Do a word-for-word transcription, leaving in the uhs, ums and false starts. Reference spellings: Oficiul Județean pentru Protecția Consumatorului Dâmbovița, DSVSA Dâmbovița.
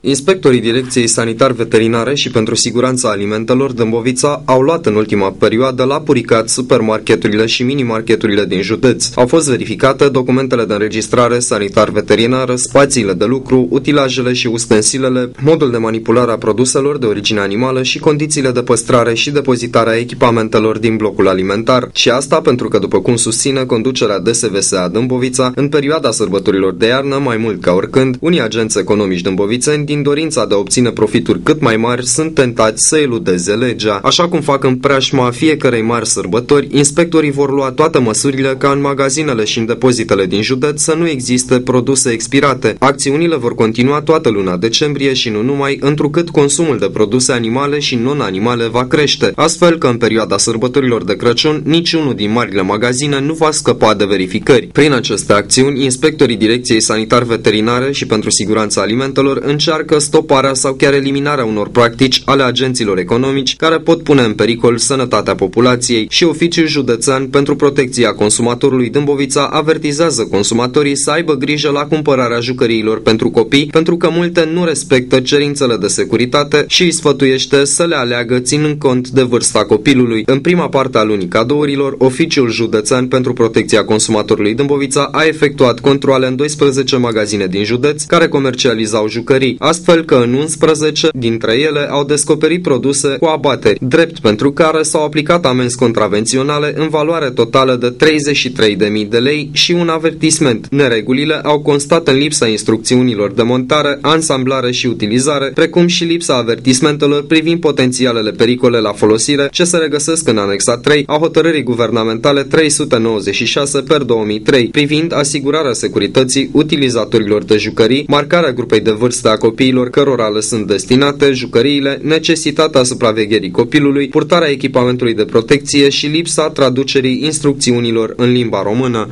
Inspectorii Direcției Sanitar-Veterinare și pentru Siguranța Alimentelor Dâmbovița au luat în ultima perioadă la puricat supermarketurile și minimarketurile din județ. Au fost verificate documentele de înregistrare sanitar-veterinară, spațiile de lucru, utilajele și ustensilele, modul de manipulare a produselor de origine animală și condițiile de păstrare și depozitare a echipamentelor din blocul alimentar. Și asta pentru că, după cum susține conducerea D S V S A Dâmbovița, în perioada sărbătorilor de iarnă, mai mult ca oricând, unii agenți economici dâmbovițeni, din dorința de a obține profituri cât mai mari, sunt tentați să eludeze legea. Așa cum fac în preajma fiecărei mari sărbători, inspectorii vor lua toate măsurile ca în magazinele și în depozitele din județ să nu existe produse expirate. Acțiunile vor continua toată luna decembrie și nu numai, întrucât consumul de produse animale și non-animale va crește, astfel că în perioada sărbătorilor de Crăciun niciunul din marile magazine nu va scăpa de verificări. Prin aceste acțiuni, inspectorii Direcției Sanitar-Veterinare și pentru Siguranța Alimentelor încearcă că stoparea sau chiar eliminarea unor practici ale agenților economici care pot pune în pericol sănătatea populației, și Oficiul Județean pentru Protecția Consumatorului Dâmbovița avertizează consumatorii să aibă grijă la cumpărarea jucăriilor pentru copii, pentru că multe nu respectă cerințele de securitate și îi sfătuiește să le aleagă ținând cont de vârsta copilului. În prima parte a lunii cadourilor, Oficiul Județean pentru Protecția Consumatorului Dâmbovița a efectuat controale în doisprezece magazine din județ care comercializau jucării, astfel că în unsprezece dintre ele au descoperit produse cu abateri, drept pentru care s-au aplicat amenzi contravenționale în valoare totală de treizeci și trei de mii de lei și un avertisment. Neregulile au constat în lipsa instrucțiunilor de montare, ansamblare și utilizare, precum și lipsa avertismentelor privind potențialele pericole la folosire, ce se regăsesc în anexa trei a hotărârii guvernamentale trei sute nouăzeci și șase pe două mii trei, privind asigurarea securității utilizatorilor de jucării, marcarea grupei de vârstă a copiilor cărora le sunt destinate jucăriile, necesitatea supravegherii copilului, purtarea echipamentului de protecție și lipsa traducerii instrucțiunilor în limba română.